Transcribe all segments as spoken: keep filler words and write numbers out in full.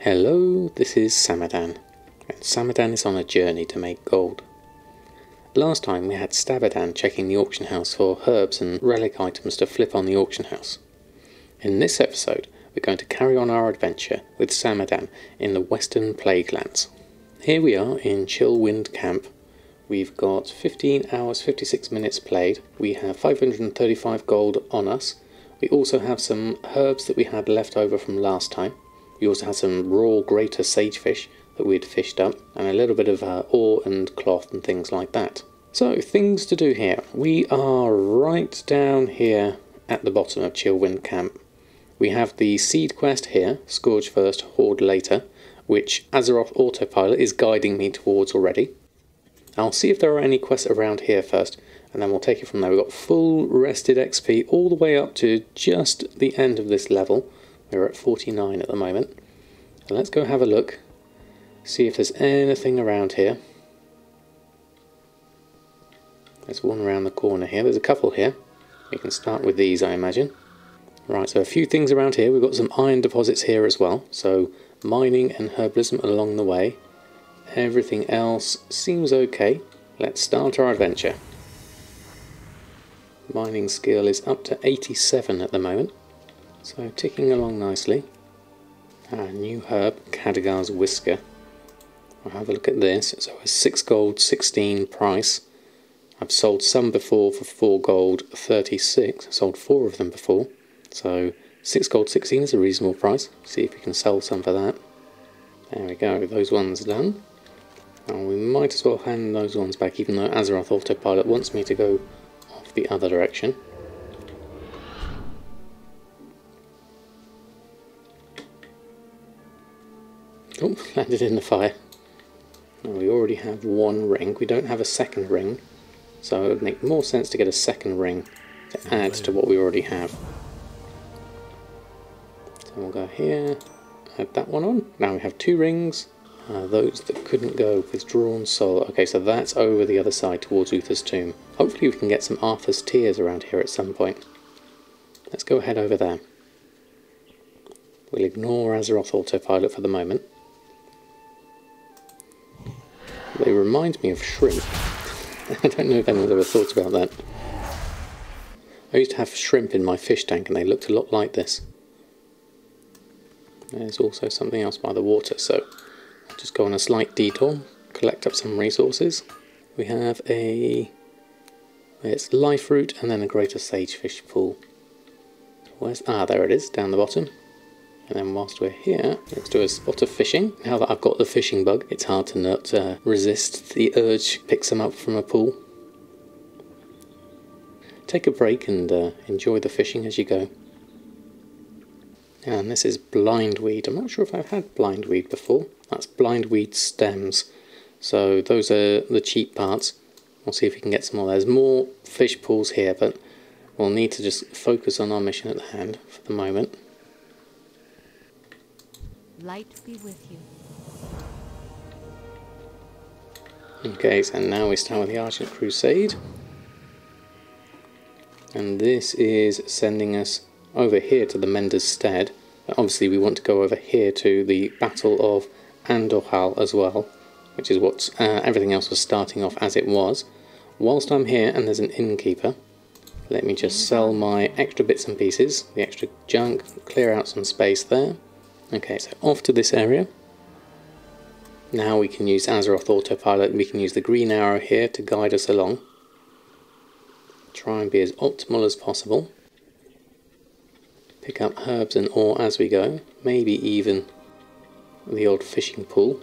Hello, this is Stavadan, and Stavadan is on a journey to make gold. Last time we had Stavadan checking the auction house for herbs and relic items to flip on the auction house. In this episode, we're going to carry on our adventure with Stavadan in the Western Plaguelands. Here we are in Chillwind Camp. We've got fifteen hours fifty-six minutes played, we have five hundred thirty-five gold on us, we also have some herbs that we had left over from last time. We also had some raw greater sagefish that we had fished up, and a little bit of uh, ore and cloth and things like that. So, things to do here. We are right down here at the bottom of Chillwind Camp. We have the seed quest here, Scourge First, Horde Later, which Azeroth Autopilot is guiding me towards already. I'll see if there are any quests around here first, and then we'll take it from there. We've got full rested X P all the way up to just the end of this level. We're at forty-nine at the moment. So let's go have a look, see if there's anything around here. There's one around the corner here, there's a couple here. We can start with these, I imagine. Right, so a few things around here. We've got some iron deposits here as well, so mining and herbalism along the way. Everything else seems okay. Let's start our adventure. Mining skill is up to eighty-seven at the moment. So, ticking along nicely. A new herb, Khadgar's Whisker. I'll have a look at this. So, a six gold, sixteen price. I've sold some before for four gold, thirty-six. I sold four of them before. So, six gold, sixteen is a reasonable price. See if we can sell some for that. There we go, those ones done. And we might as well hand those ones back, even though Azeroth Autopilot wants me to go off the other direction. Oh, landed in the fire. Now we already have one ring. We don't have a second ring, so it would make more sense to get a second ring to add to what we already have. So we'll go here, add that one on. Now we have two rings. Uh, those that couldn't go, withdrawn soul. Okay, so that's over the other side towards Uther's tomb. Hopefully we can get some Arthas' Tears around here at some point. Let's go ahead over there. We'll ignore Azeroth Autopilot for the moment. They remind me of shrimp. I don't know if anyone's ever thought about that. I used to have shrimp in my fish tank and they looked a lot like this. There's also something else by the water, so I'll just go on a slight detour, collect up some resources. We have a... it's life root and then a greater sagefish pool. Where's... ah, there it is, down the bottom. And then whilst we're here, let's do a spot of fishing. Now that I've got the fishing bug, it's hard to not uh, resist the urge to pick some up from a pool. Take a break and uh, enjoy the fishing as you go. And this is blindweed. I'm not sure if I've had blindweed before. That's blindweed stems. So those are the cheap parts. We'll see if we can get some more. There's more fish pools here, but we'll need to just focus on our mission at hand for the moment. Light be with you. Okay, so now we start with the Argent Crusade. And this is sending us over here to the Mender's Stead. But obviously we want to go over here to the Battle of Andorhal as well, which is what uh, everything else was starting off as it was. Whilst I'm here and there's an innkeeper, let me just sell my extra bits and pieces, the extra junk, clear out some space there. Okay, so off to this area. Now we can use Azeroth Autopilot, we can use the green arrow here to guide us along. Try and be as optimal as possible. Pick up herbs and ore as we go, maybe even the old fishing pool.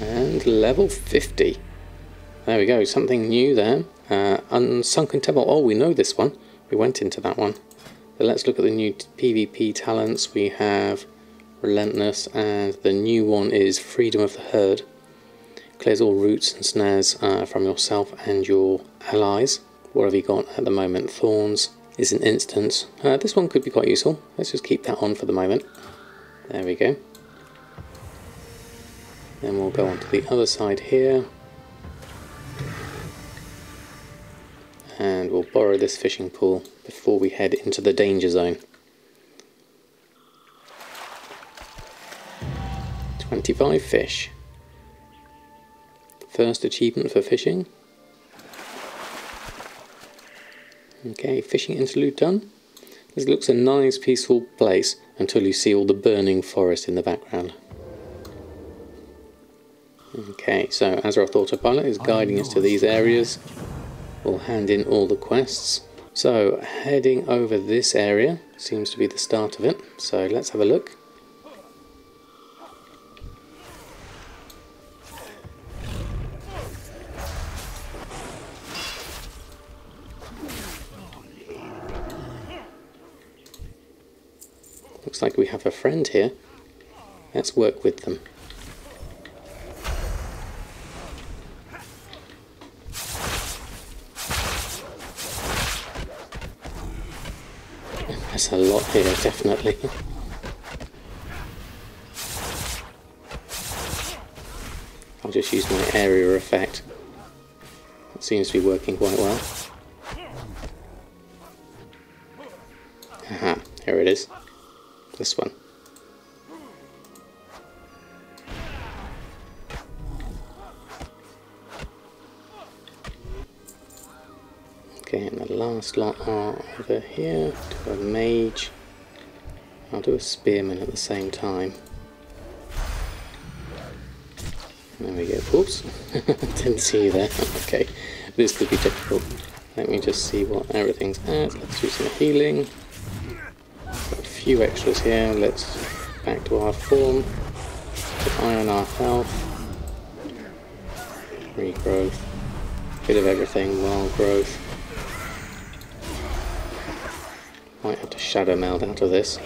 And level fifty. There we go, something new there. Uh, Unsunken Temple, oh we know this one, we went into that one. So let's look at the new PvP talents. We have Relentless, and the new one is Freedom of the Herd. Clears all roots and snares uh, from yourself and your allies. What have you got at the moment? Thorns is an instance. Uh, this one could be quite useful. Let's just keep that on for the moment. There we go. Then we'll go on to the other side here. And we'll borrow this fishing pool before we head into the danger zone. twenty-five fish. First achievement for fishing. Okay, fishing interlude done. This looks a nice peaceful place until you see all the burning forest in the background. Okay, so Azeroth Autopilot is guiding us to these areas. We'll hand in all the quests. So, heading over this area seems to be the start of it, so let's have a look. Looks like we have a friend here. Let's work with them. There's a lot here, definitely. I'll just use my area effect. That seems to be working quite well. Aha, here it is. This one. Okay, and the last lot are over here. Do a mage. I'll do a spearman at the same time. There we go. Oops. Didn't see you there. Okay. This could be difficult. Let me just see what everything's at. Let's do some healing. Few extras here. Let's back to our form. Eye on our health. Regrowth. Bit of everything. Wild growth. Might have to shadow meld out of this.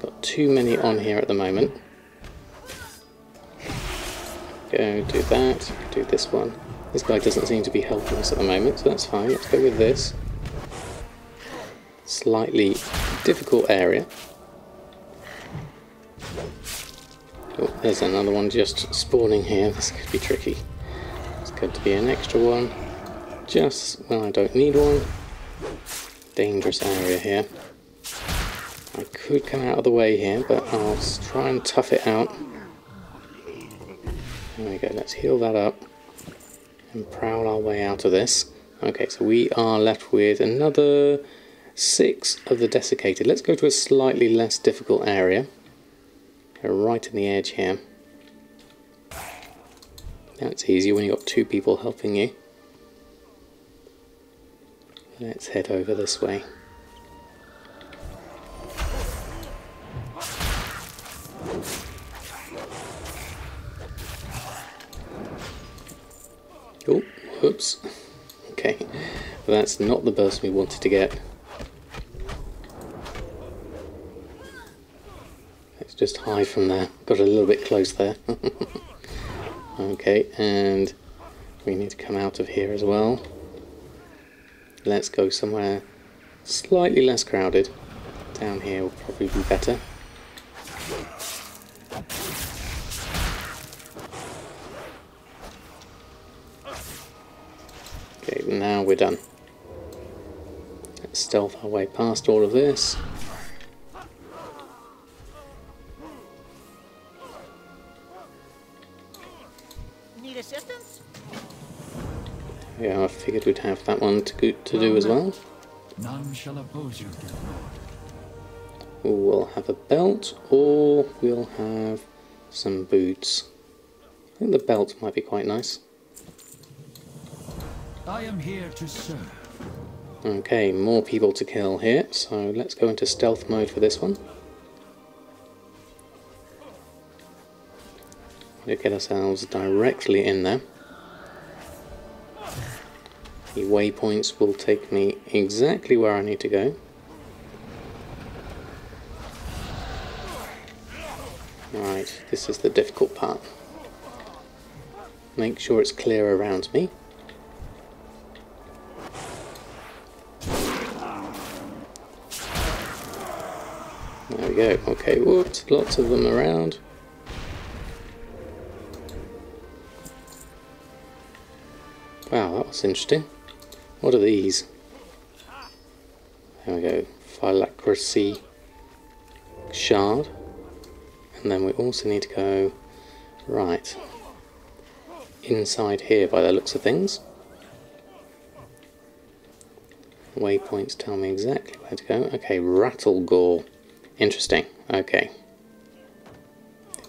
Got too many on here at the moment. Go do that. Do this one. This guy doesn't seem to be helping us at the moment, so that's fine. Let's go with this. Slightly difficult area. Oh, there's another one just spawning here. This could be tricky. It's good to be an extra one. Just when I don't need one. Dangerous area here. I could come out of the way here, but I'll try and tough it out. There we go. Let's heal that up and prowl our way out of this. Okay, so we are left with another six of the desiccated. Let's go to a slightly less difficult area. Go right in the edge here. That's easy when you've got two people helping you. Let's head over this way. Oh, whoops. Okay, that's not the burst we wanted to get. Just hide from there. Got a little bit close there. Okay, and we need to come out of here as well. Let's go somewhere slightly less crowded. Down here will probably be better. Okay, now we're done. Let's stealth our way past all of this. Yeah, I figured we'd have that one to, go to do as well. None shall oppose you, dear lord. We'll have a belt, or we'll have some boots. I think the belt might be quite nice. I am here to serve. Okay, more people to kill here, so let's go into stealth mode for this one. We'll get ourselves directly in there. The waypoints will take me exactly where I need to go. Right, this is the difficult part. Make sure it's clear around me. There we go. Okay, whoops, lots of them around. Wow, that was interesting. What are these? There we go. Phylacracy shard. and then we also need to go right inside here by the looks of things. Waypoints tell me exactly where to go. Okay, Rattlegore. Interesting. Okay.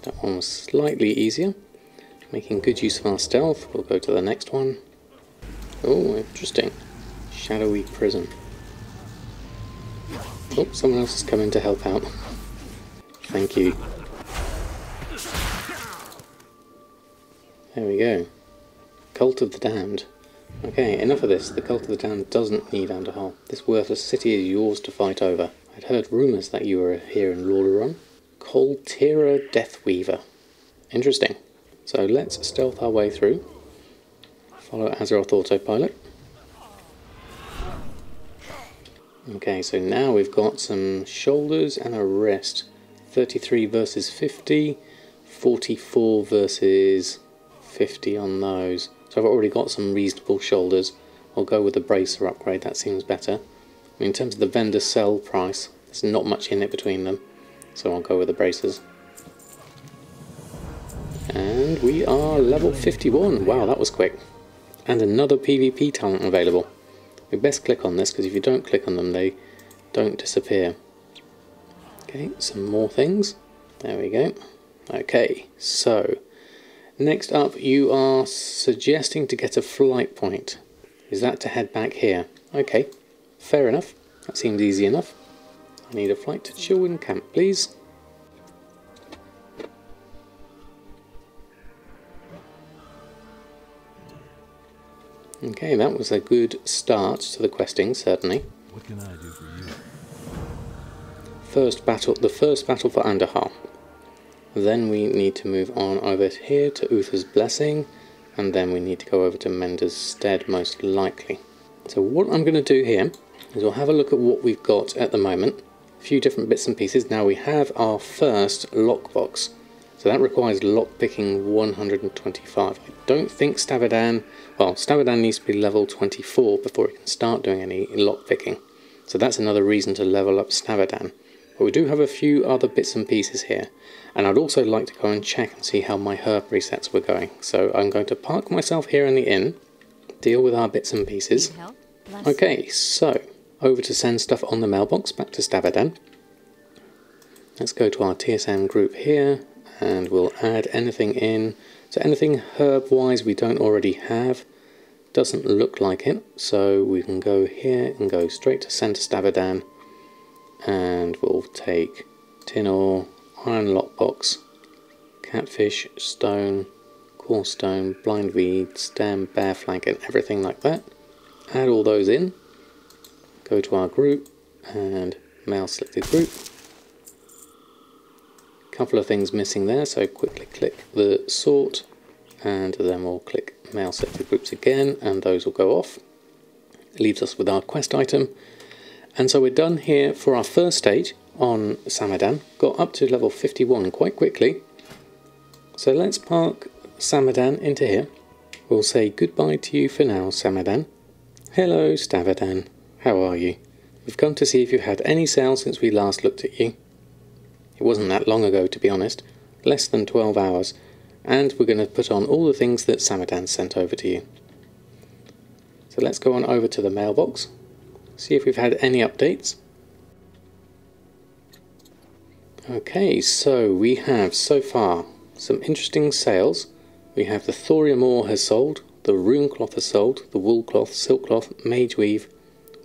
That one was slightly easier. Making good use of our stealth. We'll go to the next one. Oh, interesting. Shadowy Prison. Oh, someone else has come in to help out. Thank you. There we go. Cult of the Damned. Okay, enough of this. The Cult of the Damned doesn't need Andorhal. This worthless city is yours to fight over. I'd heard rumours that you were here in Lordaeron. Coltira Deathweaver. Interesting. So let's stealth our way through. Follow Azeroth Autopilot. Okay, so now we've got some shoulders and a wrist. thirty-three versus fifty, forty-four versus fifty on those. So I've already got some reasonable shoulders. I'll go with the bracer upgrade, that seems better. I mean, in terms of the vendor sell price, there's not much in it between them, so I'll go with the bracers. And we are level fifty-one. Wow, that was quick. And another PvP talent available. We best click on this, because if you don't click on them, they don't disappear. Okay, some more things. There we go. Okay, so next up you are suggesting to get a flight point. Is that to head back here? Okay, fair enough. That seems easy enough. I need a flight to Chillwind Camp, please. Okay, that was a good start to the questing, certainly. What can I do for you? First battle, the first battle for Andorhal. Then we need to move on over here to Uther's Blessing, and then we need to go over to Mender's Stead, most likely. So what I'm going to do here is we'll have a look at what we've got at the moment. A few different bits and pieces. Now we have our first lockbox, so that requires lockpicking one hundred twenty-five. I don't think Stavadan, well, Stavadan needs to be level twenty-four before it can start doing any lockpicking. So that's another reason to level up Stavadan. But we do have a few other bits and pieces here, and I'd also like to go and check and see how my herb resets were going. So I'm going to park myself here in the inn, deal with our bits and pieces. Okay, so over to send stuff on the mailbox, back to Stavadan. Let's go to our T S M group here, and we'll add anything in. So anything herb-wise we don't already have, doesn't look like it, so we can go here and go straight to send to Stavadan. And we'll take tin ore, iron lockbox, catfish, stone, coarse stone, blind weed, stem, bear flank, and everything like that. Add all those in. Go to our group and mail selected group. Couple of things missing there, so quickly click the sort, and then we'll click mail selected groups again, and those will go off. It leaves us with our quest item. And so we're done here for our first stage on Samadan. Got up to level fifty-one quite quickly. So let's park Samadan into here. We'll say goodbye to you for now, Samadan. Hello, Stavadan. How are you? We've come to see if you had any sales since we last looked at you. It wasn't that long ago, to be honest. Less than twelve hours. And we're going to put on all the things that Samadan sent over to you. So let's go on over to the mailbox. See if we've had any updates. Okay, so we have so far some interesting sales. We have the Thorium Ore has sold, the Runecloth has sold, the Woolcloth, Silkcloth, Mageweave,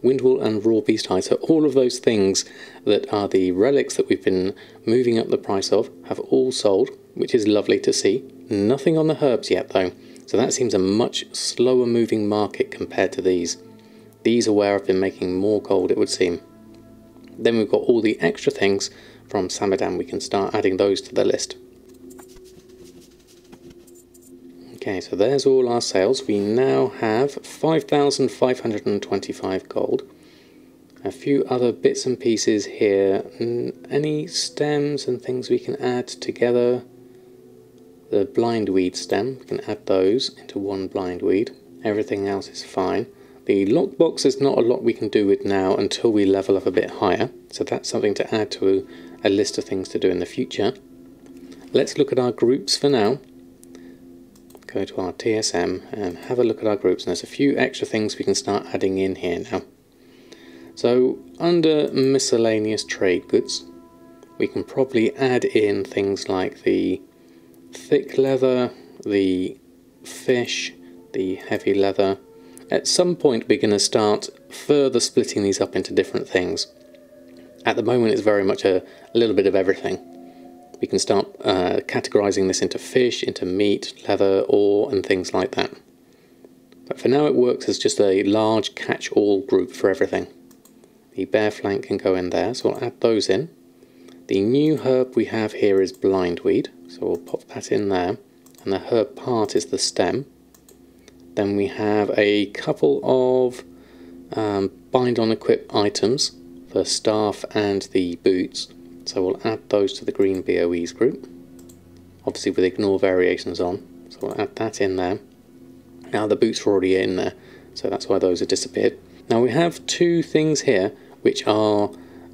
Windwall and Raw Beast Hide. So all of those things that are the relics that we've been moving up the price of have all sold, which is lovely to see. Nothing on the herbs yet though, so that seems a much slower moving market compared to these. These are where I've been making more gold, it would seem. Then we've got all the extra things from Samadan. We can start adding those to the list. Okay, so there's all our sales. We now have five thousand five hundred twenty-five gold. A few other bits and pieces here. Any stems and things we can add together? The blindweed stem, we can add those into one blindweed. Everything else is fine. The lockbox is not a lot we can do with now until we level up a bit higher, so that's something to add to a list of things to do in the future. let's look at our groups for now. Go to our T S M and have a look at our groups, and there's a few extra things we can start adding in here now. So under miscellaneous trade goods, we can probably add in things like the thick leather, the fish, the heavy leather. At some point we're going to start further splitting these up into different things. At the moment it's very much a, a little bit of everything. We can start uh, categorizing this into fish, into meat, leather, ore and things like that. But for now it works as just a large catch-all group for everything. The bare flank can go in there, so we'll add those in. The new herb we have here is blindweed, so we'll pop that in there. And the herb part is the stem. Then we have a couple of um, bind on equip items, the staff and the boots. So we'll add those to the green B O Es group, obviously with ignore variations on. So we'll add that in there. Now the boots are already in there, so that's why those have disappeared. Now we have two things here which are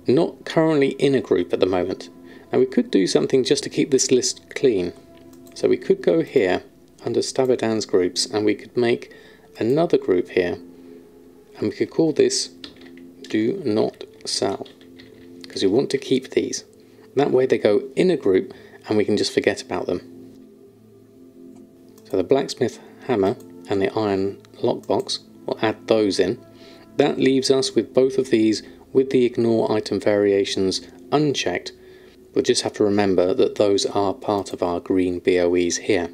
not currently in a group at the moment. Now we could do something just to keep this list clean. So we could go here under Stavadan's groups and we could make another group here. And we could call this Do Not Sell, because we want to keep these. That way they go in a group and we can just forget about them. So the blacksmith hammer and the iron lockbox, we'll add those in. That leaves us with both of these with the ignore item variations unchecked. We'll just have to remember that those are part of our green B O Es here.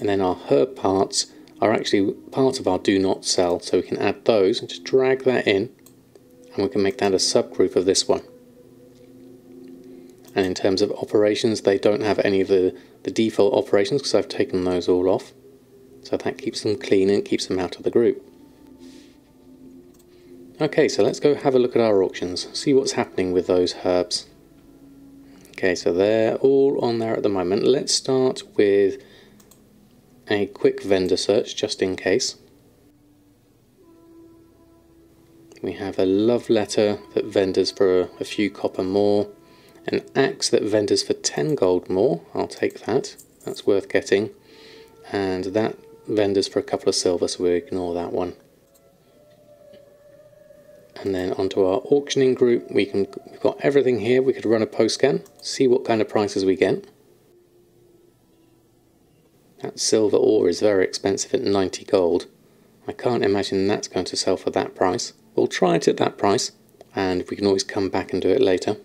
And then our herb parts are actually part of our do not sell, so we can add those and just drag that in and we can make that a subgroup of this one. And in terms of operations, they don't have any of the, the default operations because I've taken those all off. So that keeps them clean and keeps them out of the group. Okay, so let's go have a look at our auctions, see what's happening with those herbs. Okay, so they're all on there at the moment. Let's start with a quick vendor search, just in case. We have a love letter that vendors for a, a few copper more. An axe that vendors for ten gold more, I'll take that, that's worth getting. And that vendors for a couple of silver, so we ignore that one. And then onto our auctioning group, we can, we've got everything here. We could run a post scan, see what kind of prices we get. That silver ore is very expensive at ninety gold. I can't imagine that's going to sell for that price. We'll try it at that price, and we can always come back and do it later.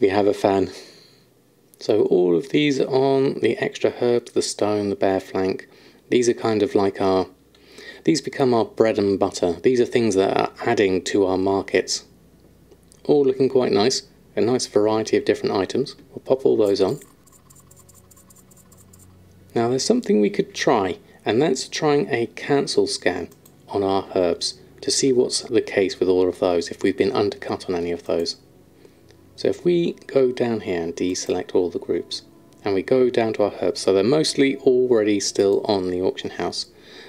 We have a fan. So all of these are on the extra herbs, the stone, the bare flank. These are kind of like our, these become our bread and butter. These are things that are adding to our markets. All looking quite nice. A nice variety of different items. We'll pop all those on. Now there's something we could try, and that's trying a cancel scan on our herbs, to see what's the case with all of those, if we've been undercut on any of those. So if we go down here and deselect all the groups, and we go down to our herbs, so they're mostly already still on the auction house.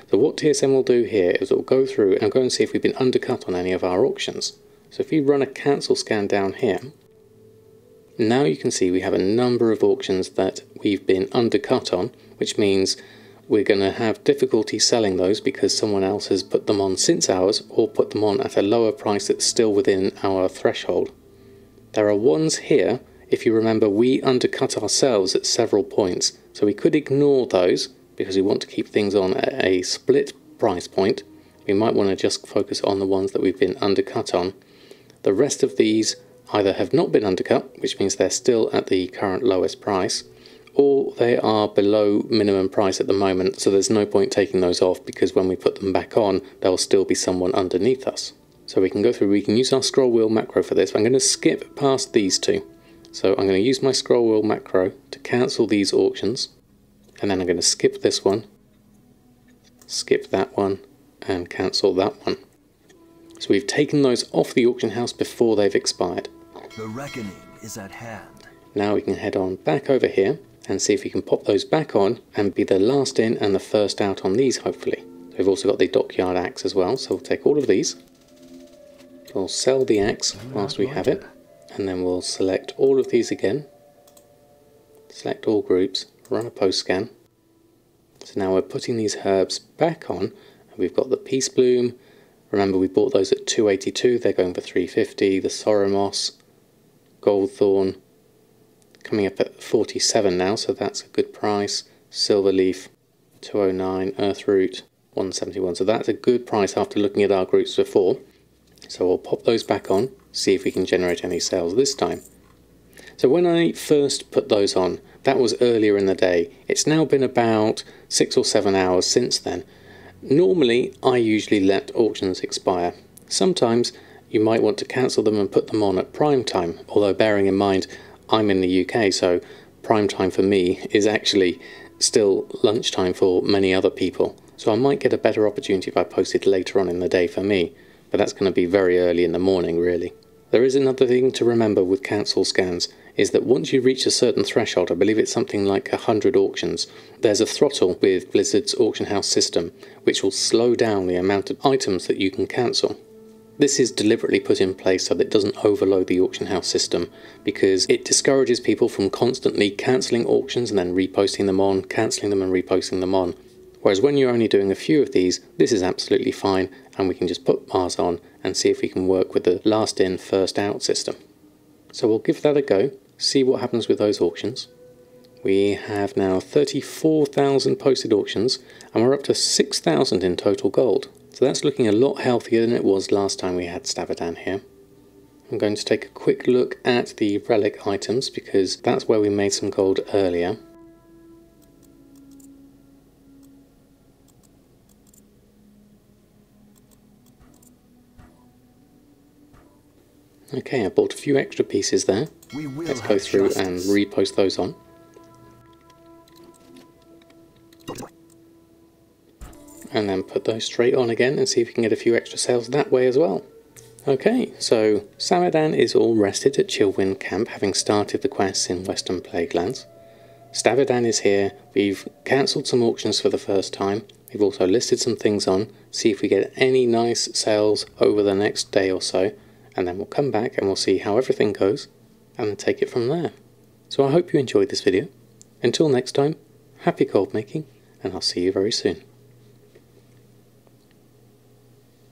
So what T S M will do here is it will go through and go and see if we've been undercut on any of our auctions. So if we run a cancel scan down here, now you can see we have a number of auctions that we've been undercut on, which means we're going to have difficulty selling those because someone else has put them on since ours or put them on at a lower price that's still within our threshold. There are ones here, if you remember, we undercut ourselves at several points, so we could ignore those because we want to keep things on at a split price point. We might want to just focus on the ones that we've been undercut on. The rest of these either have not been undercut, which means they're still at the current lowest price, or they are below minimum price at the moment, so there's no point taking those off because when we put them back on, there'll still be someone underneath us. So we can go through, we can use our scroll wheel macro for this. I'm going to skip past these two. So I'm going to use my scroll wheel macro to cancel these auctions, and then I'm going to skip this one, skip that one, and cancel that one. So we've taken those off the auction house before they've expired. The reckoning is at hand. Now we can head on back over here and see if we can pop those back on and be the last in and the first out on these, hopefully. We've also got the dockyard axe as well, so we'll take all of these. We'll sell the axe whilst we have it, and then we'll select all of these again, select all groups, run a post scan. So now we're putting these herbs back on, and we've got the Peacebloom. Remember, we bought those at two eighty-two, they're going for three fifty, the Soromoss, Goldthorn, coming up at forty-seven now, so that's a good price. Silverleaf, two oh nine, Earthroot, one seventy-one, so that's a good price after looking at our groups before. So we'll pop those back on, see if we can generate any sales this time. So when I first put those on, that was earlier in the day. It's now been about six or seven hours since then. Normally, I usually let auctions expire. Sometimes you might want to cancel them and put them on at prime time, although bearing in mind I'm in the U K, so prime time for me is actually still lunchtime for many other people. So I might get a better opportunity if I posted later on in the day for me, but that's going to be very early in the morning really. There is another thing to remember with cancel scans, is that once you reach a certain threshold, I believe it's something like one hundred auctions, there's a throttle with Blizzard's auction house system, which will slow down the amount of items that you can cancel. This is deliberately put in place so that it doesn't overload the auction house system, because it discourages people from constantly cancelling auctions and then reposting them on, cancelling them and reposting them on. Whereas when you're only doing a few of these, this is absolutely fine, and we can just put bars on and see if we can work with the last in, first out system. So we'll give that a go, see what happens with those auctions. We have now thirty-four thousand posted auctions, and we're up to six thousand in total gold. So that's looking a lot healthier than it was last time we had Stavadan here. I'm going to take a quick look at the relic items, because that's where we made some gold earlier. Okay, I bought a few extra pieces there. Let's go through and repost those on. And then put those straight on again and see if we can get a few extra sales that way as well. Okay, so Samadan is all rested at Chillwind Camp, having started the quests in Western Plaguelands. Stavadan is here. We've cancelled some auctions for the first time. We've also listed some things on, see if we get any nice sales over the next day or so. And then we'll come back and we'll see how everything goes and take it from there. So I hope you enjoyed this video. Until next time, happy gold making, and I'll see you very soon.